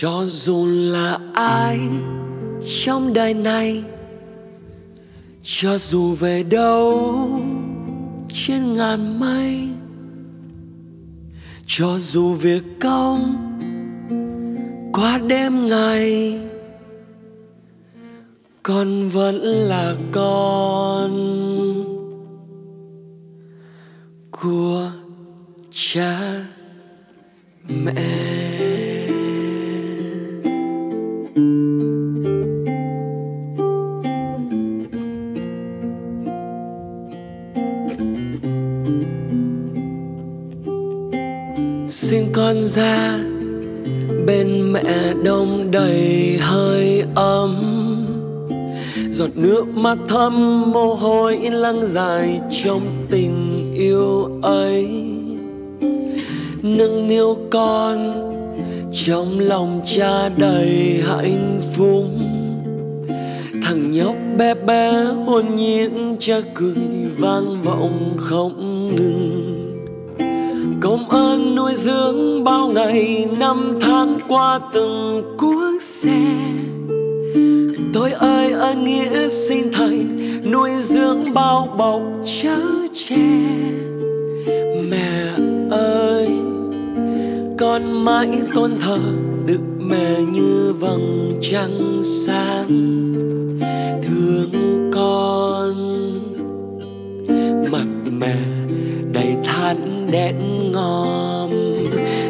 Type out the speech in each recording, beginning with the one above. Cho dù là ai trong đời này, cho dù về đâu trên ngàn mây, cho dù việc công qua đêm ngày, con vẫn là con của cha mẹ. Sinh con ra bên mẹ đông đầy hơi ấm, giọt nước mắt thấm mồ hôi lăn dài trong tình yêu ấy. Nâng niu con trong lòng cha đầy hạnh phúc, thằng nhóc bé bé hồn nhiên cha cười vang vọng không ngừng. Công ơn nuôi dưỡng bao ngày năm tháng qua từng cuốc xe, tôi ơi ơn nghĩa sinh thành nuôi dưỡng bao bọc chở che. Mẹ ơi, con mãi tôn thờ Đức Mẹ như vầng trăng sáng thương con. Mặt mẹ đầy than đen ngòm,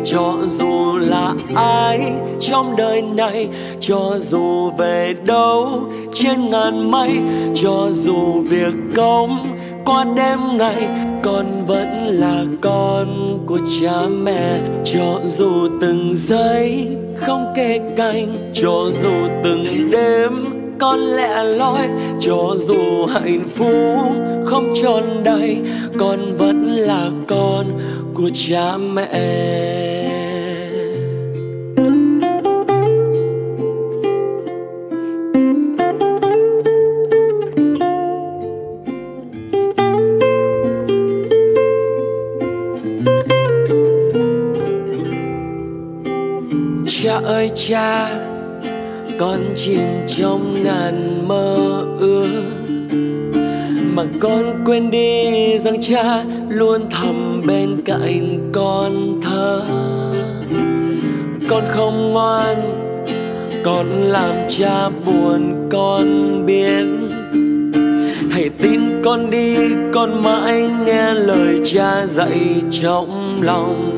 cho dù là ai trong đời này, cho dù về đâu trên ngàn mây, cho dù việc công qua đêm ngày, con vẫn là con của cha mẹ. Cho dù từng giây không kề cạnh, cho dù từng đêm con lẻ loi, cho dù hạnh phúc không tròn đầy, con vẫn là con của cha mẹ. Cha ơi cha, con chìm trong ngàn mơ ước mà con quên đi rằng cha luôn thầm bên cạnh con thơ. Con không ngoan, con làm cha buồn con biết, hãy tin con đi, con mãi nghe lời cha dạy trong lòng.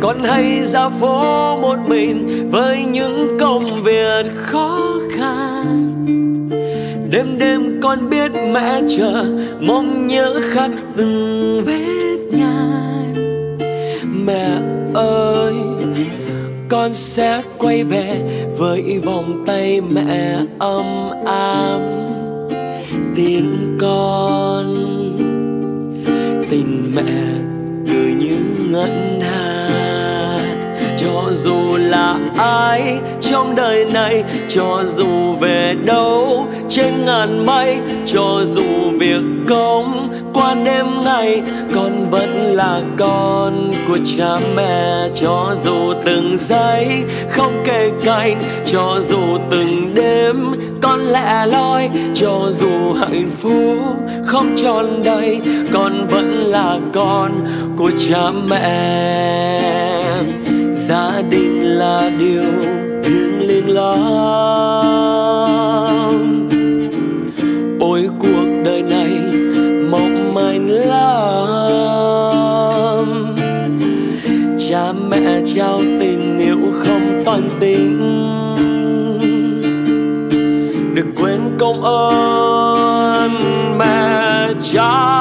Con hay ra phố một mình với những công việc khó khăn, đêm đêm con biết mẹ chờ mong nhớ khắc từng vết nhăn. Mẹ ơi, con sẽ quay về với vòng tay mẹ ấm áp. Tin con, tình mẹ cứ như ngân hà. Cho dù là ai trong đời này, cho dù về đâu trên ngàn mây, cho dù việc công qua đêm ngày, con vẫn là con của cha mẹ. Cho dù từng giây không kề cạnh, cho dù từng đêm con lẻ loi, cho dù hạnh phúc không tròn đầy, con vẫn là con của cha mẹ. Gia đình là điều thiêng liêng lắm, ôi cuộc đời này mong manh lắm. Cha mẹ trao tình yêu không toàn tính, đừng quên công ơn mẹ cha.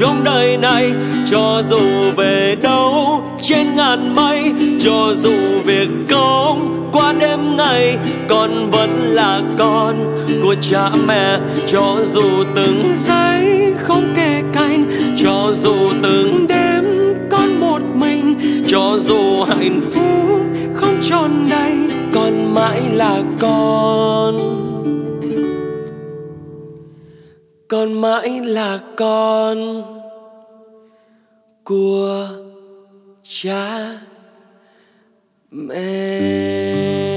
Trong đời này, cho dù về đâu trên ngàn mây, cho dù việc công qua đêm ngày, con vẫn là con của cha mẹ. Cho dù từng giây không kề cạnh, cho dù từng đêm con một mình, cho dù hạnh phúc không tròn đầy, con mãi là con con mãi là con của cha mẹ.